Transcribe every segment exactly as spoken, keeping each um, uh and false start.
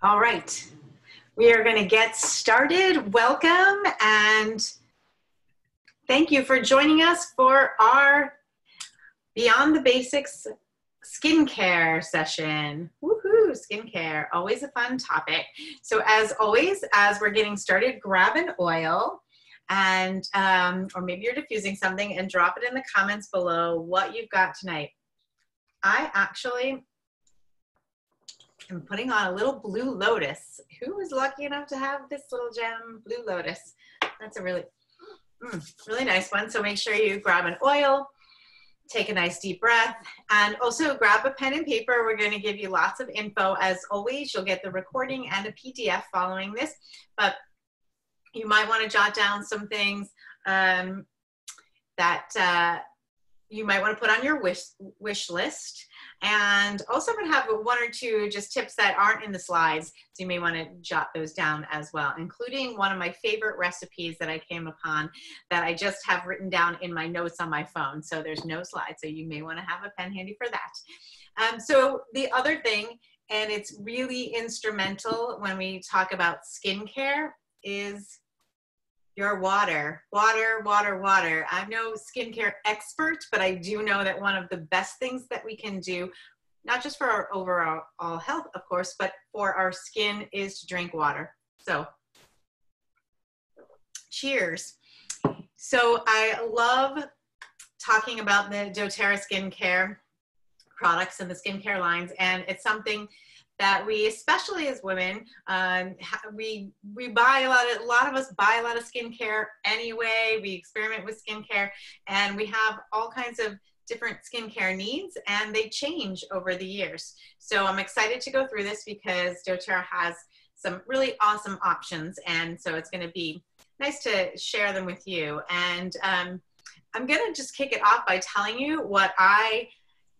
All right, we are going to get started. Welcome and thank you for joining us for our Beyond the Basics skincare session. Woohoo, skincare, always a fun topic. So as always, as we're getting started, grab an oil and, um, or maybe you're diffusing something, and drop it in the comments below what you've got tonight. I actually, I'm putting on a little Blue Lotus. Who was lucky enough to have this little gem, Blue Lotus? That's a really, mm, really nice one. So make sure you grab an oil, take a nice deep breath, and also grab a pen and paper. We're going to give you lots of info. As always, you'll get the recording and a P D F following this, but you might want to jot down some things um, that uh, you might want to put on your wish, wish list. And also I'm going to have one or two just tips that aren't in the slides, so you may want to jot those down as well, including one of my favorite recipes that I came upon that I just have written down in my notes on my phone. So there's no slide, so you may want to have a pen handy for that. Um, so the other thing, and it's really instrumental when we talk about skincare, is your water, water, water, water. I'm no skincare expert, but I do know that one of the best things that we can do, not just for our overall health, of course, but for our skin, is to drink water. So cheers. So I love talking about the doTERRA skincare products and the skincare lines, and it's something that we, especially as women, um, we we buy a lot of, a lot of us buy a lot of skincare anyway. We experiment with skincare, and we have all kinds of different skincare needs, and they change over the years. So I'm excited to go through this because doTERRA has some really awesome options, and so it's gonna be nice to share them with you. And um, I'm gonna just kick it off by telling you what I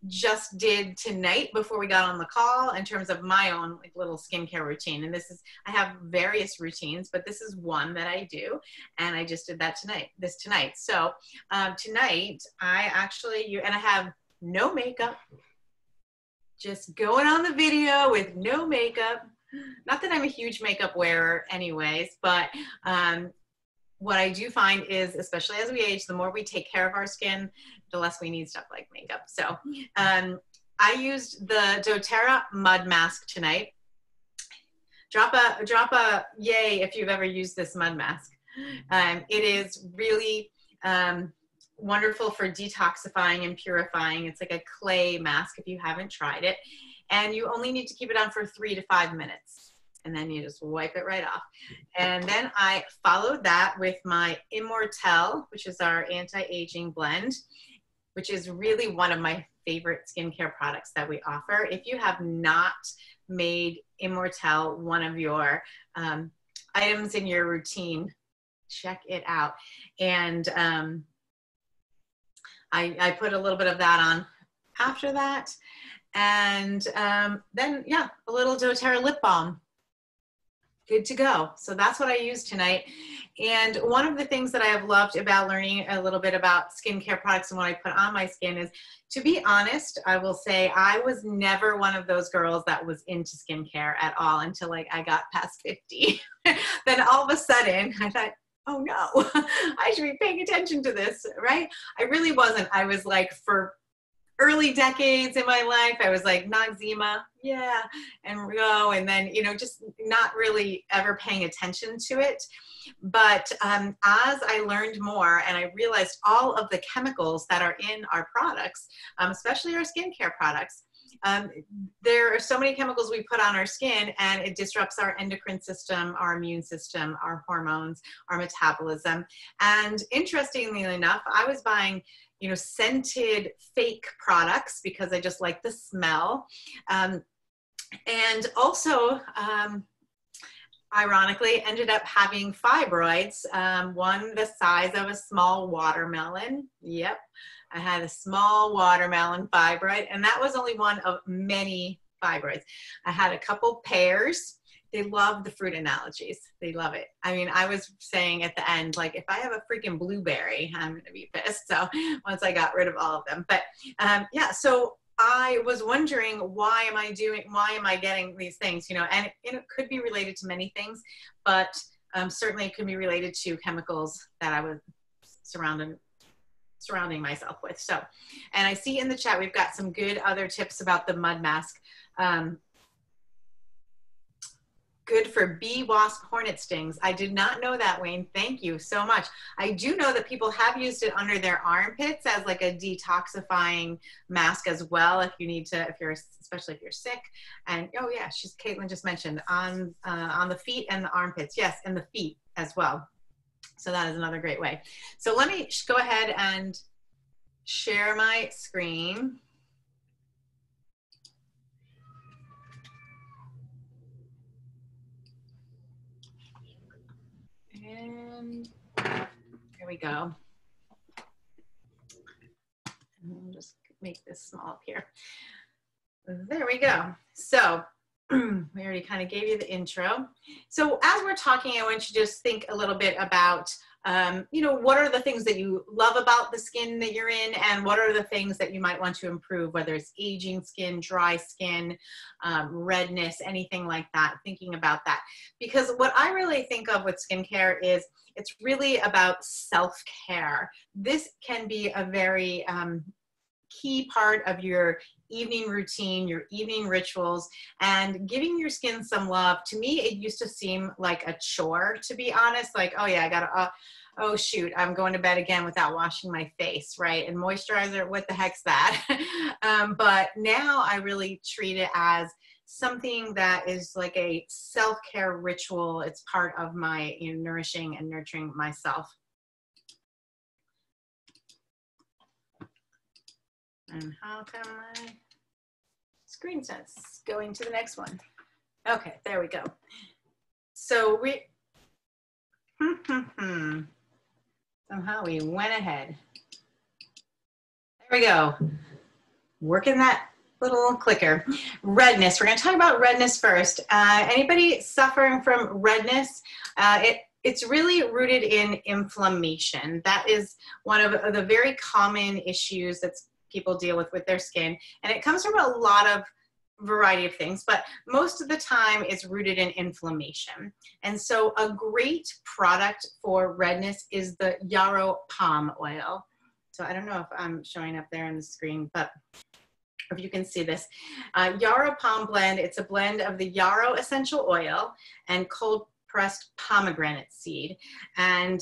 just did tonight before we got on the call in terms of my own like little skincare routine. And this is, I have various routines, but this is one that I do, and I just did that tonight, this tonight. So um, tonight I actually, you and I have no makeup, just going on the video with no makeup. Not that I'm a huge makeup wearer anyways, but um, what I do find is, especially as we age, the more we take care of our skin, the less we need stuff like makeup. So um, I used the doTERRA Mud Mask tonight. Drop a, drop a yay if you've ever used this mud mask. Um, it is really um, wonderful for detoxifying and purifying. It's like a clay mask if you haven't tried it. And you only need to keep it on for three to five minutes. And then you just wipe it right off. And then I followed that with my Immortelle, which is our anti-aging blend, which is really one of my favorite skincare products that we offer. If you have not made Immortelle one of your um, items in your routine, check it out. And um, I, I put a little bit of that on after that. And um, then, yeah, a little doTERRA lip balm. Good to go. So that's what I used tonight. And one of the things that I have loved about learning a little bit about skincare products and what I put on my skin is, to be honest, I will say I was never one of those girls that was into skincare at all until like I got past fifty. Then all of a sudden I thought, oh no, I should be paying attention to this, right? I really wasn't. I was like, for early decades in my life, I was like, noxzema, yeah, and go, and then, you know, just not really ever paying attention to it. But um, as I learned more and I realized all of the chemicals that are in our products, um, especially our skincare products, um, there are so many chemicals we put on our skin, and it disrupts our endocrine system, our immune system, our hormones, our metabolism. And interestingly enough, I was buying, you know, scented fake products because I just like the smell. Um, and also, um, ironically, ended up having fibroids, um, one the size of a small watermelon. Yep, I had a small watermelon fibroid, and that was only one of many fibroids. I had a couple pears. They love the fruit analogies. They love it. I mean, I was saying at the end, like, if I have a freaking blueberry, I'm going to be pissed. So once I got rid of all of them. But um, yeah, so I was wondering, why am I doing, why am I getting these things, you know, and it, it could be related to many things, but um, certainly it could be related to chemicals that I was surrounded, surrounding myself with. So, and I see in the chat, we've got some good other tips about the mud mask. Um, Good for bee, wasp, hornet stings. I did not know that, Wayne. Thank you so much. I do know that people have used it under their armpits as like a detoxifying mask as well. If you need to, if you're, especially if you're sick. And oh yeah, she's Caitlin just mentioned on uh, on the feet and the armpits. Yes, and the feet as well. So that is another great way. So let me go ahead and share my screen. And here we go. And we'll just make this small up here. There we go. So we already kind of gave you the intro. So as we're talking, I want you to just think a little bit about, um, you know, what are the things that you love about the skin that you're in, and what are the things that you might want to improve, whether it's aging skin, dry skin, um, redness, anything like that, thinking about that. Because what I really think of with skincare is it's really about self-care. This can be a very um, key part of your evening routine, your evening rituals, and giving your skin some love. To me, it used to seem like a chore, to be honest, like, oh yeah, I gotta, uh, oh shoot, I'm going to bed again without washing my face, right? And moisturizer, what the heck's that? um, but now I really treat it as something that is like a self-care ritual. It's part of my, you know, nourishing and nurturing myself. And how come my screen sense going to the next one? Okay, there we go. So we, somehow we went ahead. There we go. Working that little clicker. Redness, we're gonna talk about redness first. Uh, anybody suffering from redness? Uh, it, It's really rooted in inflammation. That is one of the very common issues that's people deal with with their skin, and it comes from a lot of variety of things, but most of the time it's rooted in inflammation. And so a great product for redness is the Yarrow Palm oil. So I don't know if I'm showing up there on the screen, but if you can see this, uh, Yarrow Palm blend, it's a blend of the yarrow essential oil and cold pressed pomegranate seed, and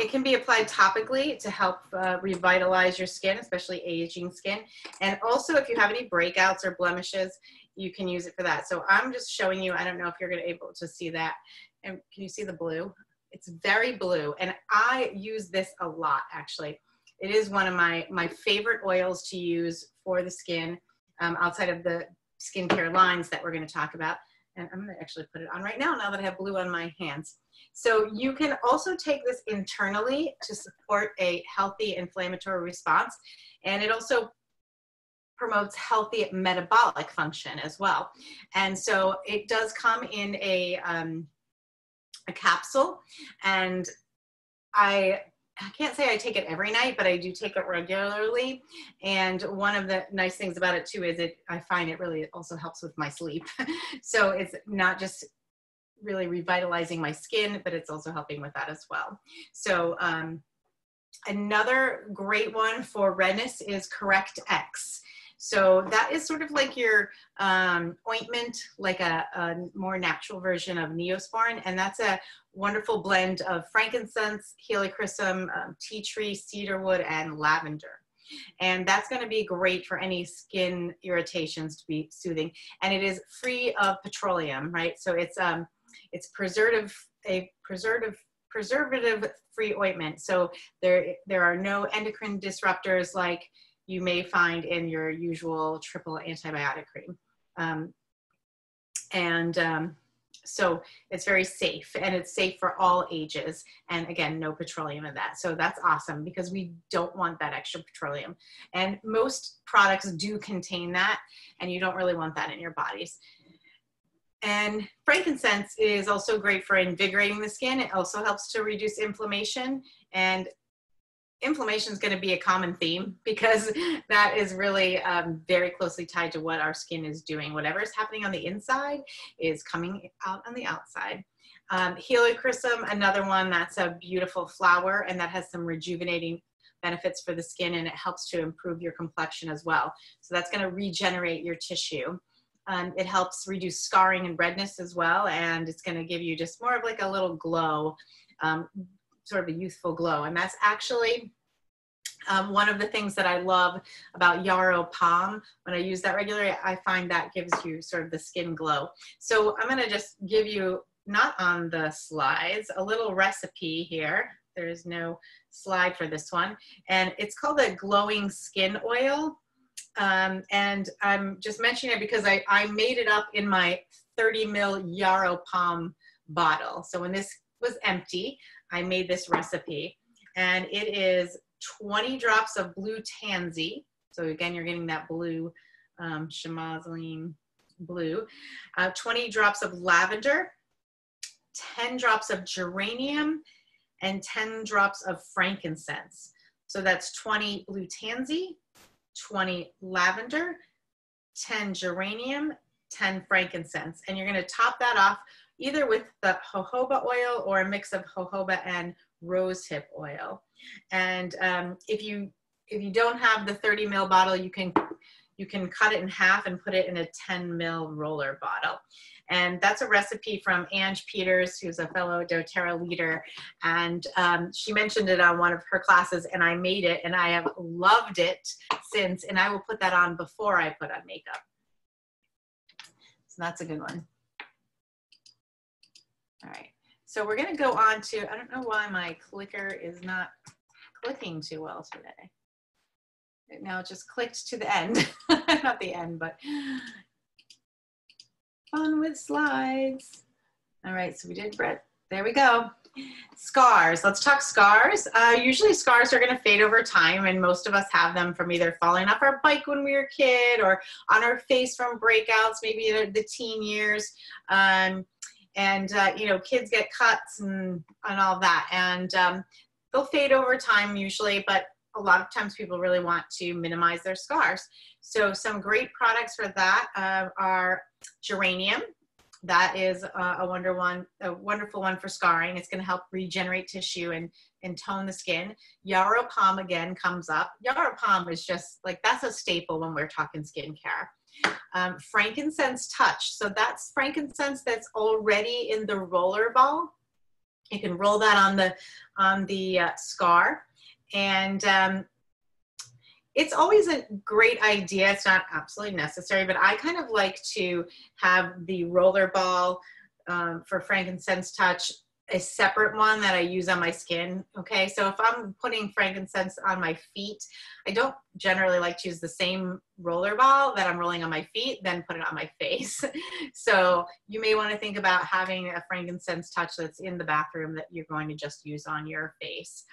it can be applied topically to help uh, revitalize your skin, especially aging skin. And also if you have any breakouts or blemishes, you can use it for that. So I'm just showing you, I don't know if you're gonna be able to see that. And can you see the blue? It's very blue. And I use this a lot, actually. It is one of my, my favorite oils to use for the skin, um, outside of the skincare lines that we're gonna talk about. And I'm gonna actually put it on right now, now that I have blue on my hands. So you can also take this internally to support a healthy inflammatory response. And it also promotes healthy metabolic function as well. And so it does come in a, um, a capsule. And I, I can't say I take it every night, but I do take it regularly. And one of the nice things about it too is it, I find it really also helps with my sleep. So it's not just really revitalizing my skin, but it's also helping with that as well. So um, another great one for redness is CorrectX. So that is sort of like your um, ointment, like a, a more natural version of Neosporin. And that's a wonderful blend of frankincense, helichrysum, um, tea tree, cedarwood, and lavender. And that's going to be great for any skin irritations to be soothing. And it is free of petroleum, right? So it's um, it's preservative, a preservative, preservative-free ointment. So there, there are no endocrine disruptors like you may find in your usual triple antibiotic cream. Um, and um, so it's very safe, and it's safe for all ages. And again, no petroleum in that. So that's awesome, because we don't want that extra petroleum. And most products do contain that, and you don't really want that in your bodies. And frankincense is also great for invigorating the skin. It also helps to reduce inflammation, and inflammation is going to be a common theme, because that is really um, very closely tied to what our skin is doing. Whatever is happening on the inside is coming out on the outside. Um, helichrysum, another one that's a beautiful flower, and that has some rejuvenating benefits for the skin, and it helps to improve your complexion as well. So that's going to regenerate your tissue. Um, it helps reduce scarring and redness as well, and it's going to give you just more of like a little glow, um, sort of a youthful glow. And that's actually um, one of the things that I love about Yarrow Palm. When I use that regularly, I find that gives you sort of the skin glow. So I'm going to just give you, not on the slides, a little recipe here. There is no slide for this one. And it's called a glowing skin oil. Um, and I'm just mentioning it because I, I made it up in my thirty mil Yarrow Palm bottle. So when this was empty, I made this recipe. And it is twenty drops of blue tansy. So again, you're getting that blue, um, chamazling blue. Uh, twenty drops of lavender, ten drops of geranium, and ten drops of frankincense. So that's twenty blue tansy, twenty lavender, ten geranium, ten frankincense. And you're gonna top that off either with the jojoba oil or a mix of jojoba and rosehip oil. And um, if you if you don't have the thirty mil bottle, you can, you can cut it in half and put it in a ten mil roller bottle. And that's a recipe from Ange Peters, who's a fellow doTERRA leader. And um, she mentioned it on one of her classes, and I made it, and I have loved it since. And I will put that on before I put on makeup. So that's a good one. All right. So we're going to go on to, I don't know why my clicker is not clicking too well today. It now just clicked to the end. Not the end, but... Fun with slides. All right, so we did Brett. There we go. Scars. Let's talk scars. Uh, usually scars are going to fade over time, and most of us have them from either falling off our bike when we were a kid, or on our face from breakouts, maybe the teen years. Um, and, uh, you know, kids get cuts and, and all that. And um, they'll fade over time usually, but a lot of times people really want to minimize their scars. So some great products for that uh, are geranium. That is uh, a, wonder one, a wonderful one for scarring. It's gonna help regenerate tissue and, and tone the skin. Yarrow Palm again comes up. Yarrow Palm is just like, that's a staple when we're talking skincare. Um, frankincense touch. So that's frankincense that's already in the roller ball. You can roll that on the, on the uh, scar. And um, it's always a great idea. It's not absolutely necessary, but I kind of like to have the roller ball um, for frankincense touch, a separate one that I use on my skin. Okay, so if I'm putting frankincense on my feet, I don't generally like to use the same roller ball that I'm rolling on my feet, then put it on my face. So you may want to think about having a frankincense touch that's in the bathroom that you're going to just use on your face.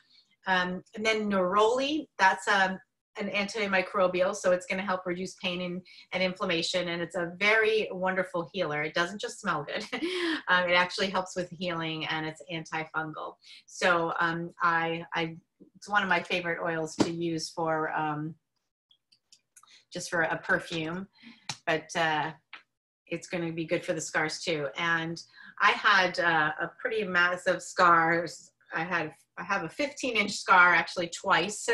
Um, and then neroli, that's um, an antimicrobial, so it's going to help reduce pain and, and inflammation, and it's a very wonderful healer. It doesn't just smell good. um, it actually helps with healing, and it's antifungal. So um, I, I, it's one of my favorite oils to use for um, just for a perfume, but uh, it's going to be good for the scars too. And I had uh, a pretty massive scars. I had I have a fifteen inch scar, actually twice,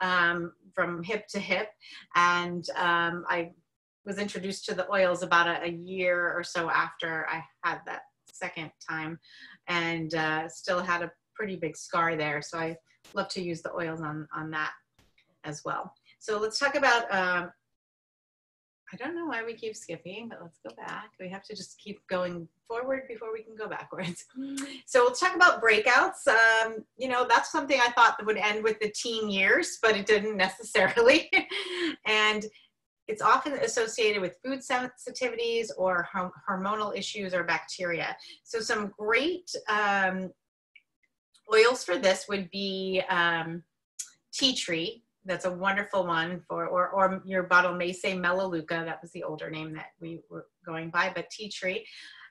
um, from hip to hip. And um, I was introduced to the oils about a, a year or so after I had that second time, and uh, still had a pretty big scar there. So I love to use the oils on, on that as well. So let's talk about, uh, I don't know why we keep skipping, but let's go back. We have to just keep going forward before we can go backwards. So we'll talk about breakouts. Um, you know, that's something I thought that would end with the teen years, but it didn't necessarily. And it's often associated with food sensitivities or hormonal issues or bacteria. So some great um, oils for this would be um, tea tree. That's a wonderful one for, or, or your bottle may say Melaleuca. That was the older name that we were going by, but tea tree.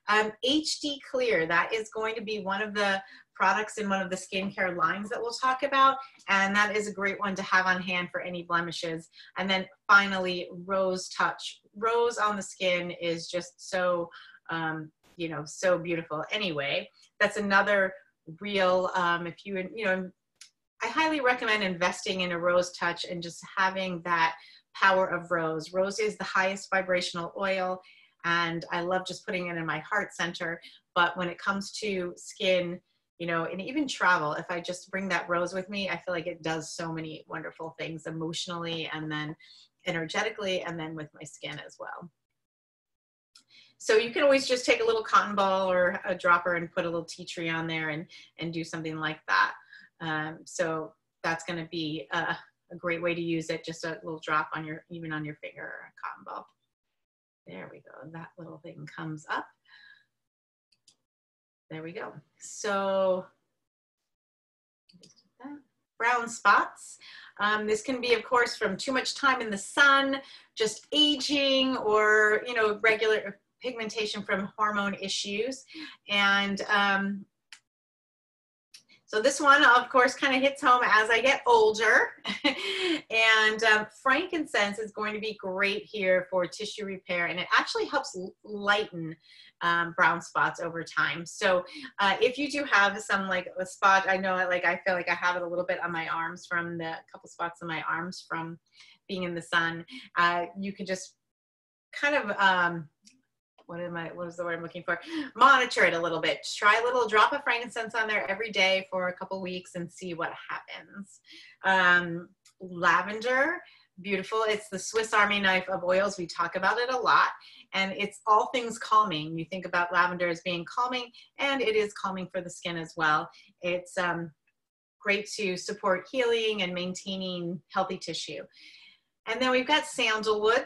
Um, H D Clear, that is going to be one of the products in one of the skincare lines that we'll talk about, and that is a great one to have on hand for any blemishes. And then finally, Rose Touch. Rose on the skin is just so, um, you know, so beautiful. Anyway, that's another real, um, if you, you know, I highly recommend investing in a Rose Touch and just having that power of rose. Rose is the highest vibrational oil, and I love just putting it in my heart center. But when it comes to skin, you know, and even travel, if I just bring that rose with me, I feel like it does so many wonderful things emotionally, and then energetically, and then with my skin as well. So you can always just take a little cotton ball or a dropper and put a little tea tree on there and, and do something like that. Um, so that's going to be a, a great way to use it. Just a little drop on your, even on your finger, or a cotton ball. There we go. That little thing comes up. There we go. So brown spots. Um, this can be, of course, from too much time in the sun, just aging, or, you know, regular pigmentation from hormone issues. And um, so this one, of course, kind of hits home as I get older. And um, frankincense is going to be great here for tissue repair, and it actually helps lighten Um, brown spots over time. So uh, if you do have some, like a spot, I know, like I feel like I have it a little bit on my arms from the couple spots on my arms from being in the sun, uh, you could just kind of um, what am I what is the word I'm looking for monitor it a little bit. Try a little drop of frankincense on there every day for a couple weeks and see what happens. Um, lavender, beautiful. It's the Swiss Army knife of oils. We talk about it a lot, and it's all things calming. You think about lavender as being calming, and it is calming for the skin as well. It's um, great to support healing and maintaining healthy tissue. And then we've got sandalwood.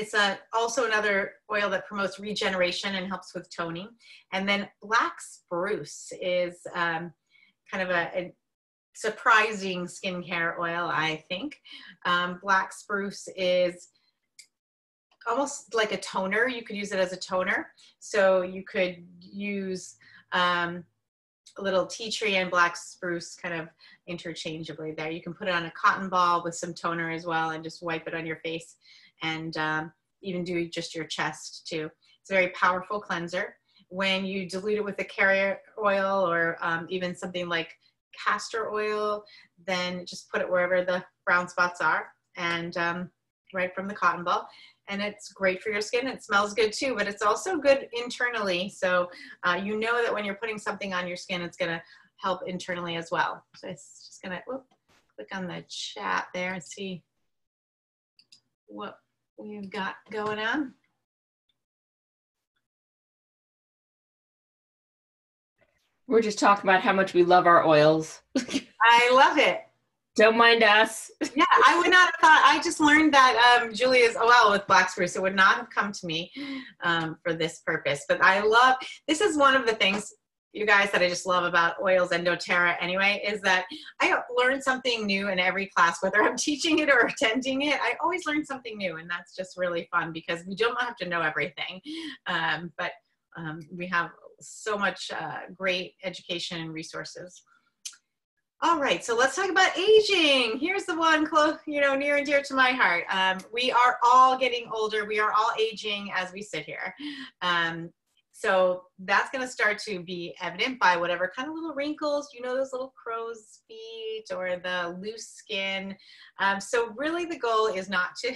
It's a, also another oil that promotes regeneration and helps with toning. And then black spruce is um, kind of a, a surprising skincare oil, I think. Um, black spruce is almost like a toner. You could use it as a toner. So you could use um, a little tea tree and black spruce kind of interchangeably there. You can put it on a cotton ball with some toner as well and just wipe it on your face, and um, even do just your chest too. It's a very powerful cleanser. When you dilute it with a carrier oil or um, even something like castor oil, then just put it wherever the brown spots are, and um, right from the cotton ball, and it's great for your skin. It smells good too, but it's also good internally, so uh, you know that when you're putting something on your skin, it's going to help internally as well. So it's just going to click on the chat there and see what we've got going on. We're just talking about how much we love our oils. I love it. Don't mind us. Yeah, I would not have thought. I just learned that um, Julia's O L with black spruce. It would not have come to me um, for this purpose. But I love, this is one of the things, you guys, that I just love about oils and doTERRA anyway, is that I learn something new in every class, whether I'm teaching it or attending it. I always learn something new, and that's just really fun because we don't have to know everything. Um, but um, we have so much uh, great education and resources. All right, so let's talk about aging. Here's the one close, you know, near and dear to my heart. Um, we are all getting older. We are all aging as we sit here. Um, so that's going to start to be evident by whatever kind of little wrinkles, you know, those little crow's feet or the loose skin. Um, so really the goal is not to,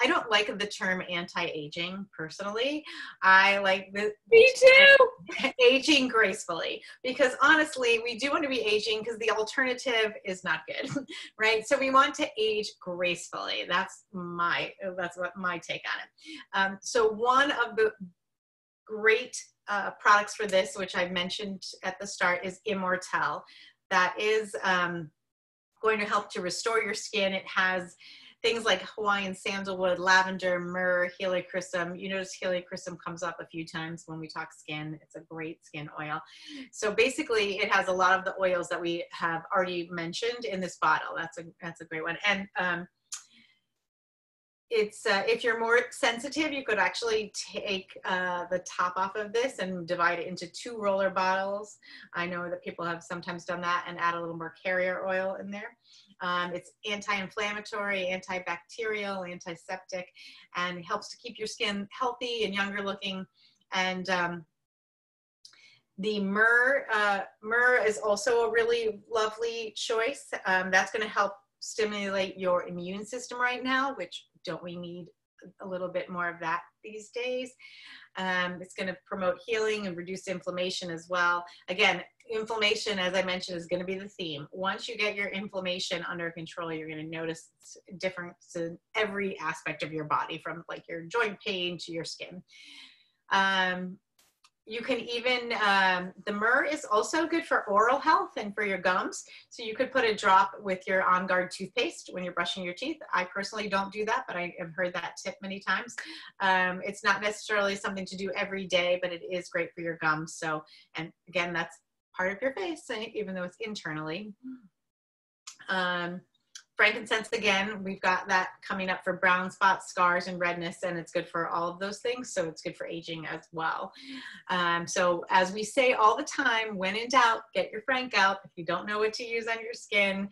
I don't like the term anti-aging personally. I like the Me too. aging gracefully, because honestly, we do want to be aging because the alternative is not good, right? So we want to age gracefully. That's my, that's what my take on it. Um, so one of the great uh, products for this, which I mentioned at the start, is Immortelle. That is um, going to help to restore your skin. It has things like Hawaiian sandalwood, lavender, myrrh, helichrysum. You notice helichrysum comes up a few times when we talk skin. It's a great skin oil. So basically, it has a lot of the oils that we have already mentioned in this bottle. That's a, that's a great one. And um, it's uh, if you're more sensitive, you could actually take uh, the top off of this and divide it into two roller bottles. I know that people have sometimes done that and add a little more carrier oil in there. Um, it's anti-inflammatory, antibacterial, antiseptic, and helps to keep your skin healthy and younger looking. And um, the myrrh, uh, myrrh is also a really lovely choice. Um, that's going to help stimulate your immune system right now, which don't we need a little bit more of that these days? Um, it's going to promote healing and reduce inflammation as well. Again, inflammation, as I mentioned, is going to be the theme. Once you get your inflammation under control, you're going to notice difference in every aspect of your body, from like your joint pain to your skin. Um, you can even, um, the myrrh is also good for oral health and for your gums. So you could put a drop with your On Guard toothpaste when you're brushing your teeth. I personally don't do that, but I have heard that tip many times. Um, it's not necessarily something to do every day, but it is great for your gums. So, and again, that's part of your face, even though it's internally. Um, Frankincense, again, we've got that coming up for brown spots, scars, and redness, and it's good for all of those things, so it's good for aging as well. Um, so as we say all the time, when in doubt, get your Frank out. If you don't know what to use on your skin,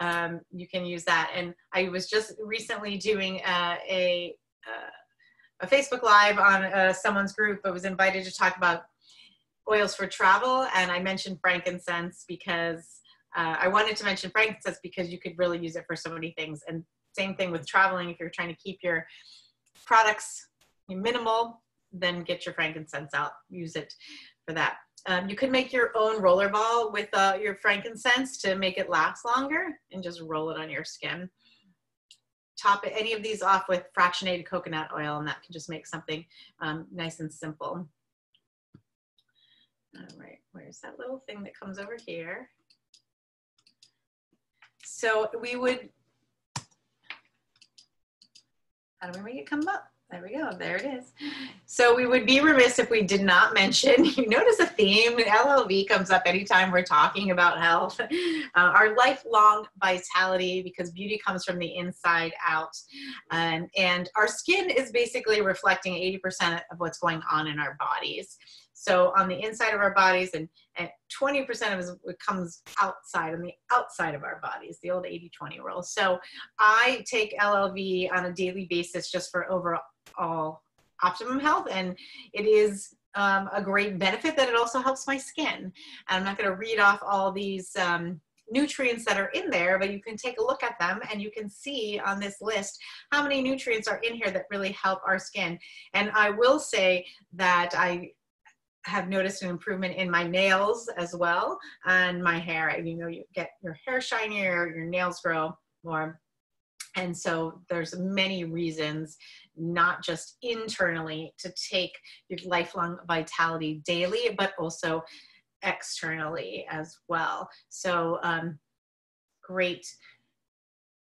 um, you can use that. And I was just recently doing uh, a, uh, a Facebook Live on uh, someone's group. I was invited to talk about oils for travel, and I mentioned frankincense because Uh, I wanted to mention frankincense because you could really use it for so many things. And same thing with traveling. If you're trying to keep your products minimal, then get your frankincense out. Use it for that. Um, you can make your own roller ball with uh, your frankincense to make it last longer and just roll it on your skin. Top any of these off with fractionated coconut oil, and that can just make something um, nice and simple. All right, where's that little thing that comes over here? So we would, how do we make it come up? There we go, there it is. So we would be remiss if we did not mention, you notice a theme, L L V comes up anytime we're talking about health, uh, our lifelong vitality, because beauty comes from the inside out. Um, and our skin is basically reflecting eighty percent of what's going on in our bodies. So on the inside of our bodies, and twenty percent of it comes outside, on the outside of our bodies, the old eighty twenty rule. So I take L L V on a daily basis just for overall optimum health, and it is um, a great benefit that it also helps my skin. And I'm not going to read off all these um, nutrients that are in there, but you can take a look at them and you can see on this list how many nutrients are in here that really help our skin. And I will say that I have noticed an improvement in my nails as well, and my hair. I mean, you know, you get your hair shinier, your nails grow more. And so there's many reasons, not just internally, to take your lifelong vitality daily, but also externally as well. So um, great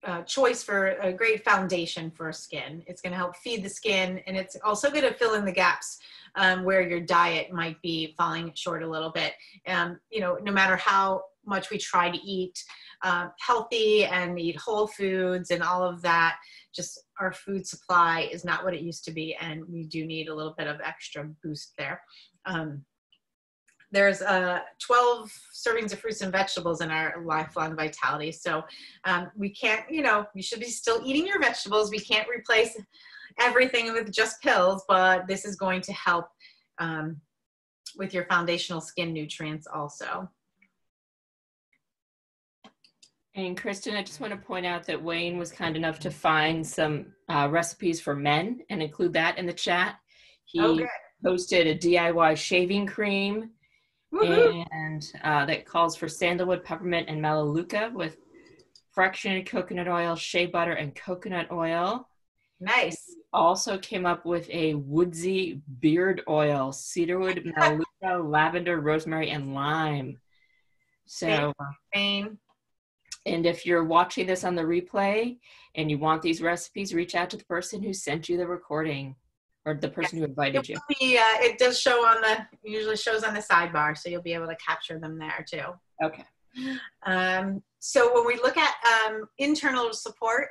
Uh, choice for a great foundation for skin. It's going to help feed the skin, and it's also going to fill in the gaps um, where your diet might be falling short a little bit. Um, you know, no matter how much we try to eat uh, healthy and eat whole foods and all of that, just our food supply is not what it used to be, and we do need a little bit of extra boost there. Um, There's uh, twelve servings of fruits and vegetables in our lifelong vitality. So um, we can't, you know, you should be still eating your vegetables. We can't replace everything with just pills, but this is going to help um, with your foundational skin nutrients also. And Kristen, I just want to point out that Wayne was kind enough to find some uh, recipes for men and include that in the chat. He oh, good. posted a D I Y shaving cream. Woo-hoo. And uh, that calls for sandalwood, peppermint, and melaleuca with fractionated coconut oil, shea butter, and coconut oil. Nice. We also came up with a woodsy beard oil, cedarwood, melaleuca, lavender, rosemary, and lime. So, Rain. and if you're watching this on the replay and you want these recipes, reach out to the person who sent you the recording. Or the person yeah, who invited you. Be, uh, it does show on the, usually shows on the sidebar, so you'll be able to capture them there too. Okay. Um, so when we look at um, internal support,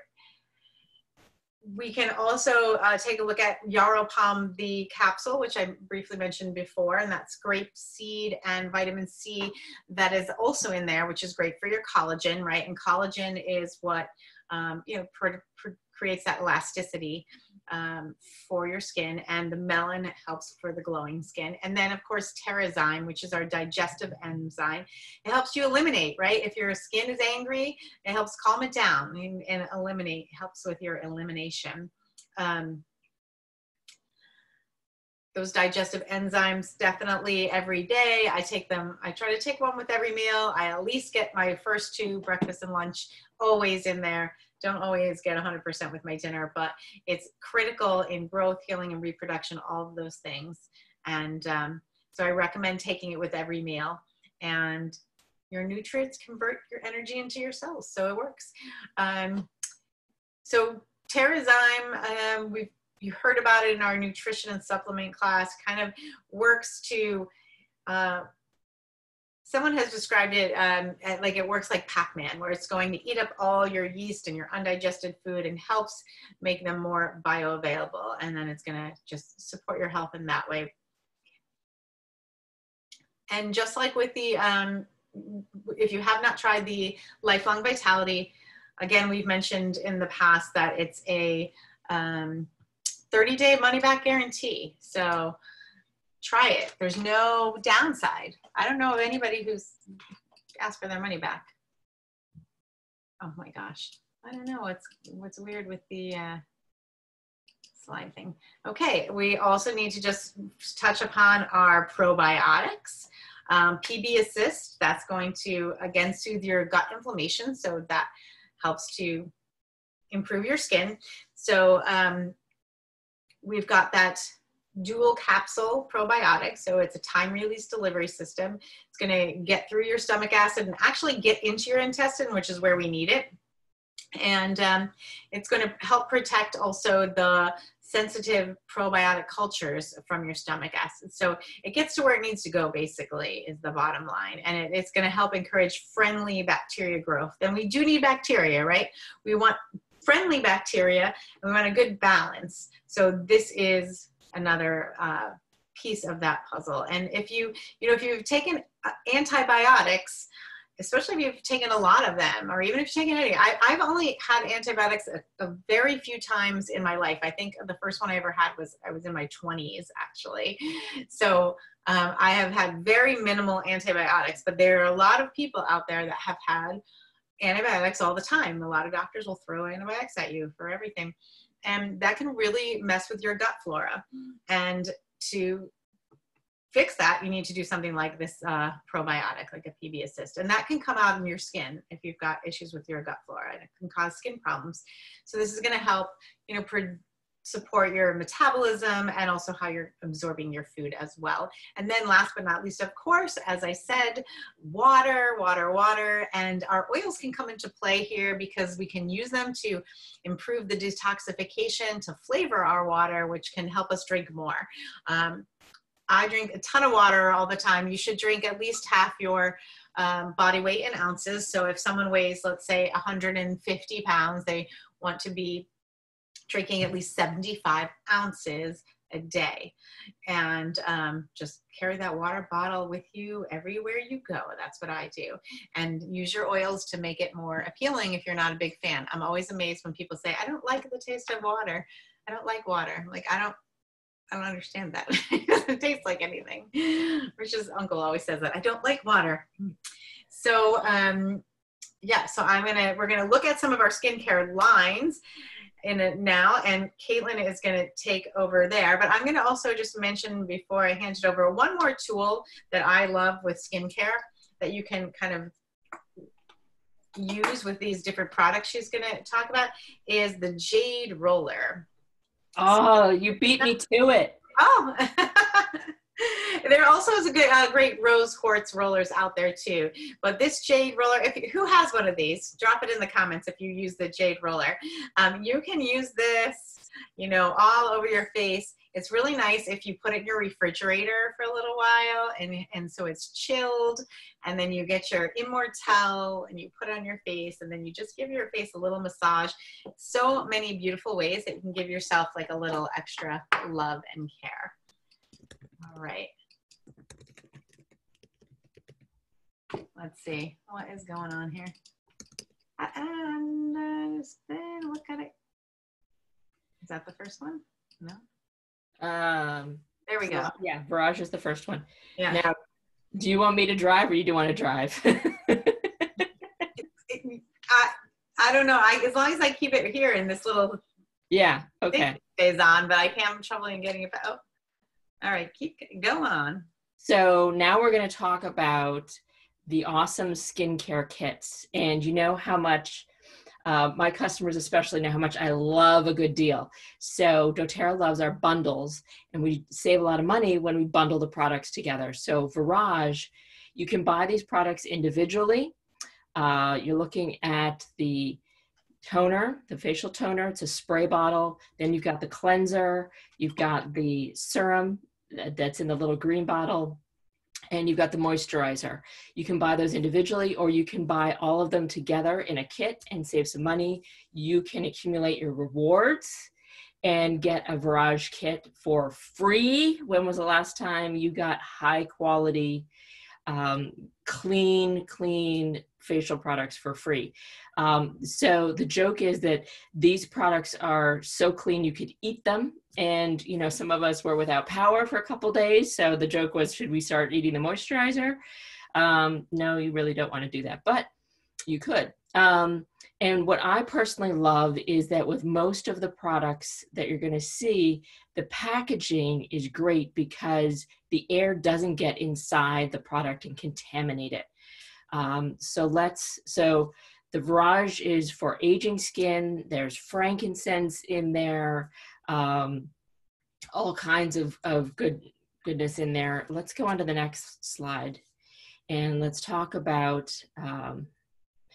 we can also uh, take a look at Yarrow Palm, the capsule, which I briefly mentioned before, and that's grape seed and vitamin C that is also in there, which is great for your collagen, right? And collagen is what, um, you know, pr pr creates that elasticity um, for your skin, and the melon helps for the glowing skin. And then of course, Terrazyme, which is our digestive enzyme. It helps you eliminate, right? If your skin is angry, it helps calm it down and, and eliminate, helps with your elimination. Um, Those digestive enzymes, definitely every day. I take them, I try to take one with every meal. I at least get my first two, breakfast and lunch, always in there. Don't always get one hundred percent with my dinner, but it's critical in growth, healing, and reproduction, all of those things. And um, so I recommend taking it with every meal. And your nutrients convert your energy into your cells, so it works. Um, so Terrazyme, um, we've you heard about it in our nutrition and supplement class, kind of works to, uh, someone has described it um, like it works like Pac-Man, where it's going to eat up all your yeast and your undigested food and helps make them more bioavailable. And then it's gonna just support your health in that way. And just like with the, um, if you have not tried the Lifelong Vitality, again, we've mentioned in the past that it's a, um, thirty day money-back guarantee. So try it. There's no downside. I don't know of anybody who's asked for their money back. Oh my gosh. I don't know what's, what's weird with the uh, slide thing. Okay, we also need to just touch upon our probiotics. Um, P B Assist, that's going to, again, soothe your gut inflammation. So that helps to improve your skin. So, um, we've got that dual capsule probiotic. So it's a time release delivery system. It's going to get through your stomach acid and actually get into your intestine, which is where we need it. And um, it's going to help protect also the sensitive probiotic cultures from your stomach acid. So it gets to where it needs to go, basically, is the bottom line. And it, it's going to help encourage friendly bacteria growth. Then we do need bacteria, right? We want friendly bacteria, and we want a good balance. So this is another uh, piece of that puzzle. And if you, you know, if you've taken antibiotics, especially if you've taken a lot of them, or even if you've taken any, I, I've only had antibiotics a, a very few times in my life. I think the first one I ever had was, I was in my twenties, actually. So um, I have had very minimal antibiotics, but there are a lot of people out there that have had antibiotics all the time. A lot of doctors will throw antibiotics at you for everything. And that can really mess with your gut flora. And to fix that, you need to do something like this uh, probiotic, like a P B Assist. And that can come out in your skin if you've got issues with your gut flora, and it can cause skin problems. So this is going to help, you know, support your metabolism and also how you're absorbing your food as well. And then last but not least, of course, as I said, water, water, water, and our oils can come into play here because we can use them to improve the detoxification, to flavor our water, which can help us drink more. Um, I drink a ton of water all the time. You should drink at least half your um, body weight in ounces. So if someone weighs, let's say one hundred fifty pounds, they want to be drinking at least seventy-five ounces a day. And um, just carry that water bottle with you everywhere you go. That's what I do. And use your oils to make it more appealing if you're not a big fan. I'm always amazed when people say, I don't like the taste of water. I don't like water. I'm like, I don't, I don't understand that. It doesn't taste like anything. Rich's uncle always says that. I don't like water. So um, yeah, so I'm gonna, we're gonna look at some of our skincare lines in it now, and Caitlin is going to take over there, but I'm going to also just mention before I hand it over one more tool that I love with skincare that you can kind of use with these different products she's going to talk about is the Jade Roller. Oh, you beat me to it. Oh, there also is a good, uh, great rose quartz rollers out there too. But this Jade Roller, if you, who has one of these? Drop it in the comments if you use the Jade Roller. Um, you can use this, you know, all over your face. It's really nice if you put it in your refrigerator for a little while, and, and so it's chilled, and then you get your Immortelle and you put it on your face, and then you just give your face a little massage. So many beautiful ways that you can give yourself like a little extra love and care. All right. Let's see, what is going on here? And spin, look at it. Is that the first one? No. Um, there we go. Yeah, Virage is the first one. Yeah. Now, do you want me to drive, or you do want to drive? I I don't know. I as long as I keep it here in this little. Yeah. Okay. Stays on, but I can't have trouble in getting it. Oh. All right. Keep go on. So now we're going to talk about the awesome skincare kits, and you know how much uh, my customers especially know how much I love a good deal. So doTERRA loves our bundles, and we save a lot of money when we bundle the products together. So Virage, you can buy these products individually. Uh, you're looking at the toner, the facial toner. It's a spray bottle. Then you've got the cleanser. You've got the serum that's in the little green bottle. And you've got the moisturizer. You can buy those individually, or you can buy all of them together in a kit and save some money. You can accumulate your rewards and get a Virage kit for free. When was the last time you got high quality, um, clean, clean facial products for free? Um, so the joke is that these products are so clean you could eat them. And, you know, some of us were without power for a couple days. So the joke was, should we start eating the moisturizer? Um, no, you really don't want to do that, but you could. Um, and what I personally love is that with most of the products that you're going to see, the packaging is great because the air doesn't get inside the product and contaminate it. Um, so let's, so the Virage is for aging skin. There's frankincense in there. Um, all kinds of, of good goodness in there. Let's go on to the next slide, and let's talk about, um,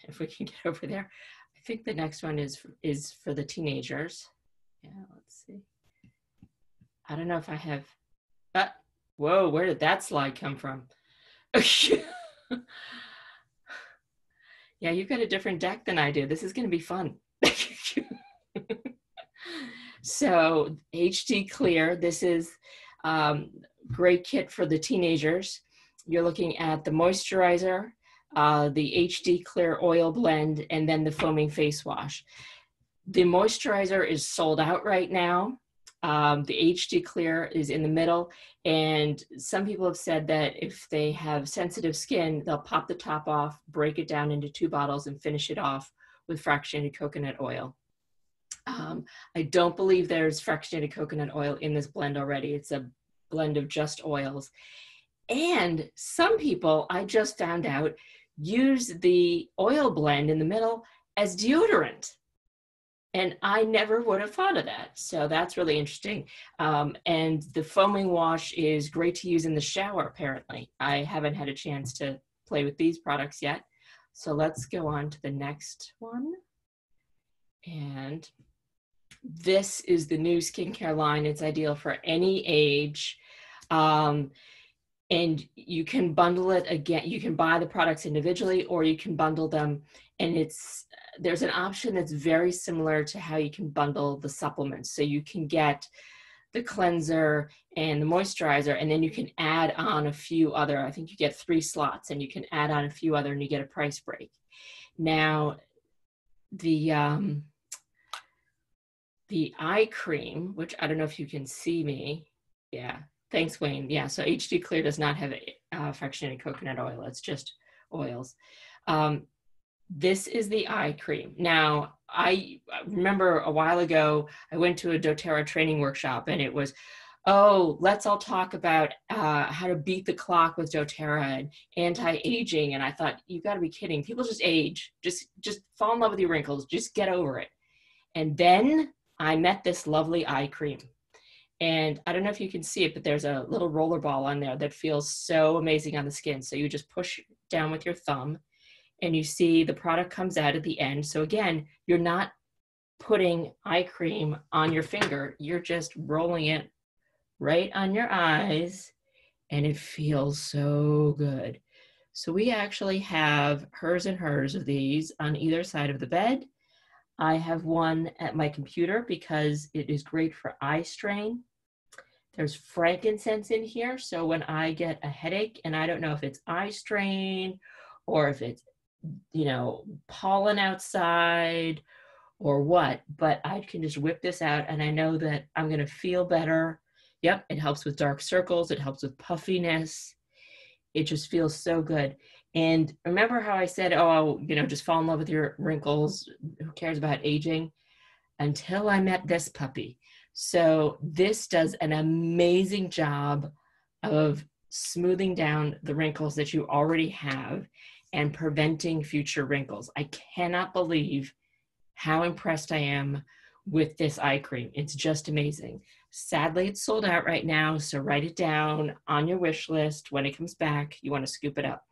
if we can get over there. I think the next one is, is for the teenagers. Yeah, let's see. I don't know if I have, uh, whoa, where did that slide come from? Yeah, you've got a different deck than I do. This is going to be fun. So H D Clear, this is a um, great kit for the teenagers. You're looking at the moisturizer, uh, the H D Clear oil blend, and then the foaming face wash. The moisturizer is sold out right now. Um, the H D Clear is in the middle, and some people have said that if they have sensitive skin, they'll pop the top off, break it down into two bottles, and finish it off with fractionated coconut oil. Um, I don't believe there's fractionated coconut oil in this blend already. It's a blend of just oils. And some people, I just found out, use the oil blend in the middle as deodorant. And I never would have thought of that. So that's really interesting. Um, and the foaming wash is great to use in the shower, apparently. I haven't had a chance to play with these products yet. So let's go on to the next one. And this is the new skincare line. It's ideal for any age. Um, and you can bundle it again. You can buy the products individually, or you can bundle them. And it's, there's an option that's very similar to how you can bundle the supplements. So you can get the cleanser and the moisturizer, and then you can add on a few other, I think you get three slots, and you can add on a few other, and you get a price break. Now, the, um, the eye cream, which I don't know if you can see me. Yeah, thanks, Wayne. Yeah, so H D Clear does not have uh, fractionated coconut oil. It's just oils. Um, this is the eye cream. Now, I remember a while ago, I went to a doTERRA training workshop, and it was, oh, let's all talk about uh, how to beat the clock with doTERRA and anti-aging. And I thought, you've got to be kidding. People just age. Just, just fall in love with your wrinkles. Just get over it. And then I met this lovely eye cream. And I don't know if you can see it, but there's a little roller ball on there that feels so amazing on the skin. So you just push down with your thumb, and you see the product comes out at the end. So again, you're not putting eye cream on your finger. You're just rolling it right on your eyes, and it feels so good. So we actually have hers and hers of these on either side of the bed. I have one at my computer because it is great for eye strain. There's frankincense in here, so when I get a headache, and I don't know if it's eye strain or if it's, you know, pollen outside or what, but I can just whip this out and I know that I'm gonna feel better. Yep, it helps with dark circles, it helps with puffiness. It just feels so good. And remember how I said, oh, you know, just fall in love with your wrinkles, who cares about aging? Until I met this puppy. So this does an amazing job of smoothing down the wrinkles that you already have and preventing future wrinkles. I cannot believe how impressed I am with this eye cream. It's just amazing. Sadly, it's sold out right now, so write it down on your wish list. When it comes back, you want to scoop it up.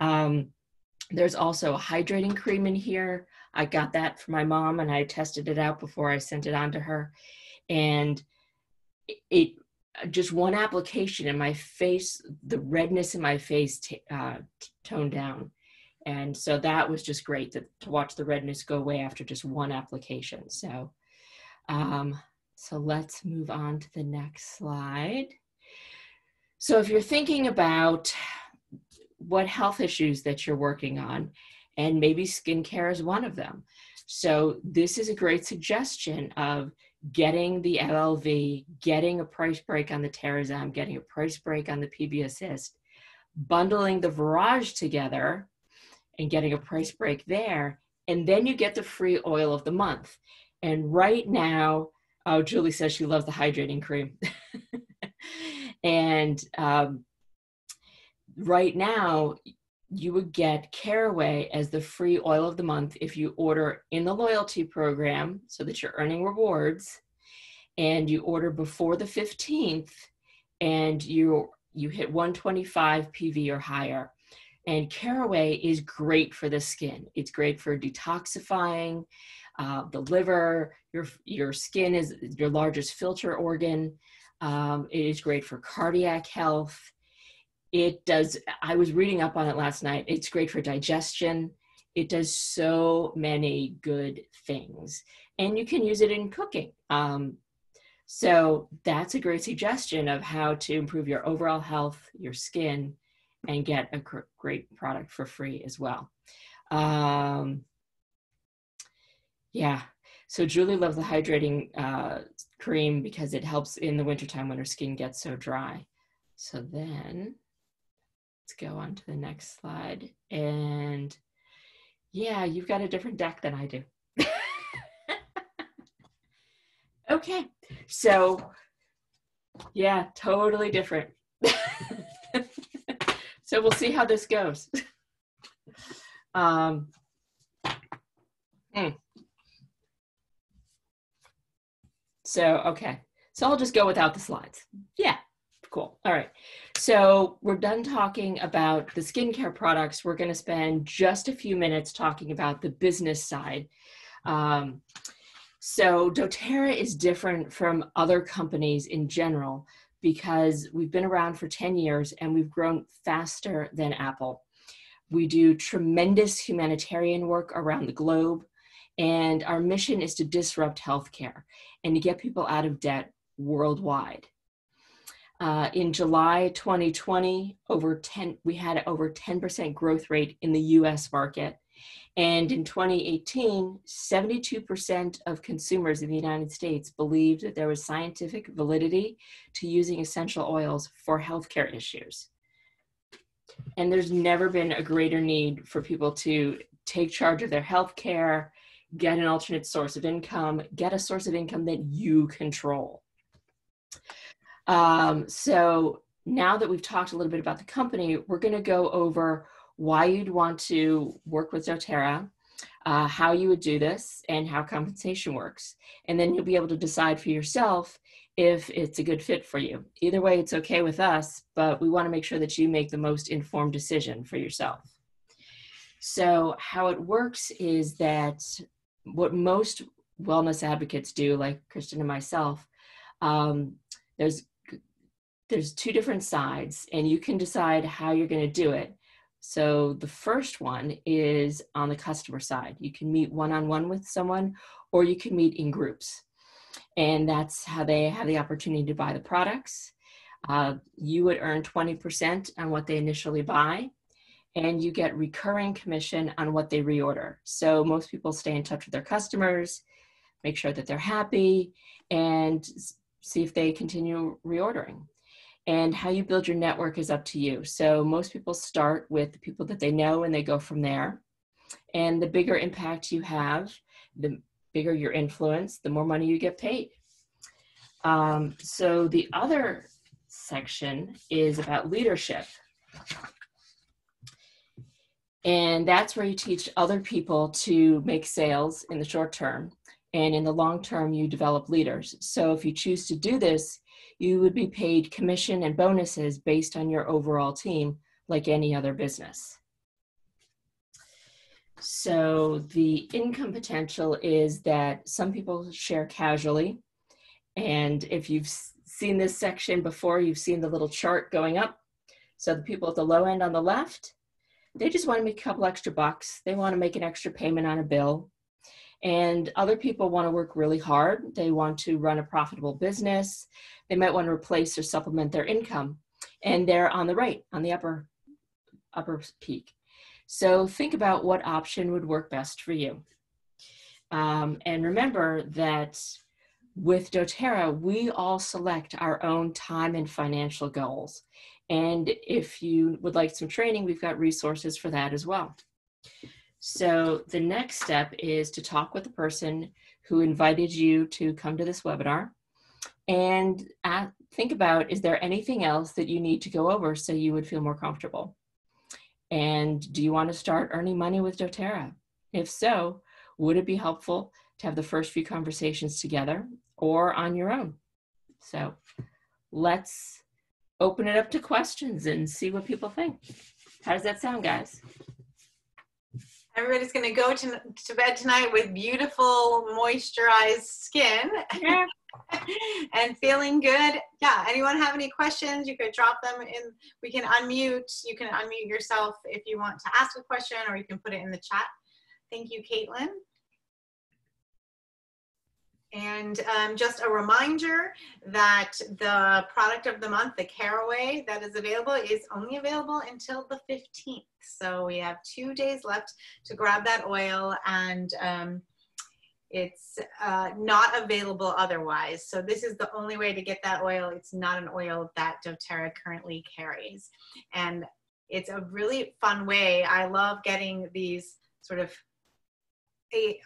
Um, there's also a hydrating cream in here. I got that for my mom, and I tested it out before I sent it on to her. And it, it just one application, and my face, the redness in my face uh, toned down. And so that was just great to, to watch the redness go away after just one application. So, um, so let's move on to the next slide. So if you're thinking about what health issues that you're working on, and maybe skincare is one of them. So this is a great suggestion of getting the L L V, getting a price break on the Terrazyme, getting a price break on the P B Assist, bundling the Virage together, and getting a price break there, and then you get the free oil of the month. And right now, oh, Julie says she loves the hydrating cream. And um, right now, you would get Caraway as the free oil of the month if you order in the loyalty program so that you're earning rewards, and you order before the fifteenth, and you, you hit one twenty-five P V or higher. And Caraway is great for the skin. It's great for detoxifying uh, the liver. Your, your skin is your largest filter organ. Um, it is great for cardiac health. It does, I was reading up on it last night. It's great for digestion. It does so many good things. And you can use it in cooking. Um, so that's a great suggestion of how to improve your overall health, your skin, and get a great product for free as well. Um, yeah, so Julie loves the hydrating uh, cream because it helps in the wintertime when her skin gets so dry. So then, let's go on to the next slide. And yeah, you've got a different deck than I do. Okay, so yeah, totally different. So we'll see how this goes. um, mm. So, okay. So I'll just go without the slides. Yeah, cool. All right. So we're done talking about the skincare products. We're going to spend just a few minutes talking about the business side. Um, so doTERRA is different from other companies in general, because we've been around for ten years and we've grown faster than Apple. We do tremendous humanitarian work around the globe, and our mission is to disrupt healthcare and to get people out of debt worldwide. Uh, in July twenty twenty, over ten, we had over ten percent growth rate in the U S market. And in twenty eighteen, seventy-two percent of consumers in the United States believed that there was scientific validity to using essential oils for healthcare issues. And there's never been a greater need for people to take charge of their healthcare, get an alternate source of income, get a source of income that you control. Um, so now that we've talked a little bit about the company, we're going to go over why you'd want to work with doTERRA, uh, how you would do this, and how compensation works. And then you'll be able to decide for yourself if it's a good fit for you. Either way, it's okay with us, but we want to make sure that you make the most informed decision for yourself. So how it works is that what most wellness advocates do, like Kristen and myself, um, there's there's two different sides and you can decide how you're going to do it. So the first one is on the customer side. You can meet one-on-one with someone, or you can meet in groups. And that's how they have the opportunity to buy the products. Uh, you would earn twenty percent on what they initially buy, and you get recurring commission on what they reorder. So most people stay in touch with their customers, make sure that they're happy, and see if they continue reordering. And how you build your network is up to you. So most people start with the people that they know and they go from there. And the bigger impact you have, the bigger your influence, the more money you get paid. Um, so the other section is about leadership. And that's where you teach other people to make sales in the short term. And in the long term, you develop leaders. So if you choose to do this, you would be paid commission and bonuses based on your overall team, like any other business. So the income potential is that some people share casually. And if you've seen this section before, you've seen the little chart going up. So the people at the low end on the left, they just want to make a couple extra bucks. They want to make an extra payment on a bill. And other people want to work really hard. They want to run a profitable business. They might want to replace or supplement their income. And they're on the right, on the upper, upper peak. So think about what option would work best for you. Um, and remember that with doTERRA, we all select our own time and financial goals. And if you would like some training, we've got resources for that as well. So the next step is to talk with the person who invited you to come to this webinar and think about, is there anything else that you need to go over so you would feel more comfortable? And do you want to start earning money with doTERRA? If so, would it be helpful to have the first few conversations together or on your own? So let's open it up to questions and see what people think. How does that sound, guys? Everybody's going to go to, to bed tonight with beautiful, moisturized skin. Yeah. And feeling good. Yeah. Anyone have any questions? You could drop them in. We can unmute. You can unmute yourself if you want to ask a question, or you can put it in the chat. Thank you, Caitlin. And um, just a reminder that the product of the month, the Caraway that is available, is only available until the fifteenth. So we have two days left to grab that oil, and um, it's uh, not available otherwise. So this is the only way to get that oil. It's not an oil that doTERRA currently carries. And it's a really fun way. I love getting these sort of a,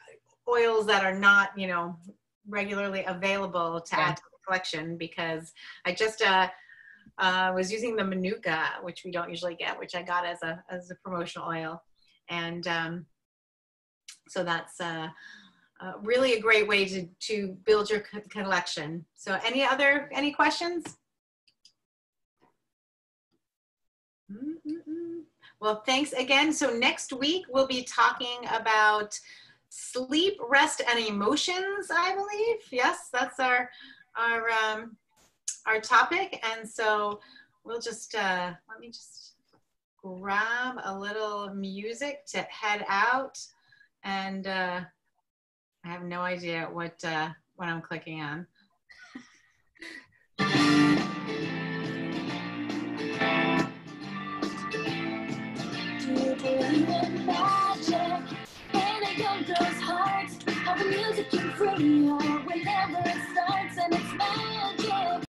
oils that are not, you know, regularly available to add to the collection, because I just uh, uh, was using the Manuka, which we don't usually get, which I got as a, as a promotional oil. And um, so that's uh, uh, really a great way to, to build your co collection. So any other, any questions? Mm-mm-mm. Well, thanks again. So next week we'll be talking about sleep, rest, and emotions, I believe. Yes, that's our our um, our topic. And so we'll just uh, let me just grab a little music to head out. And uh, I have no idea what uh, what I'm clicking on. Those hearts, how the music came from you, whenever it's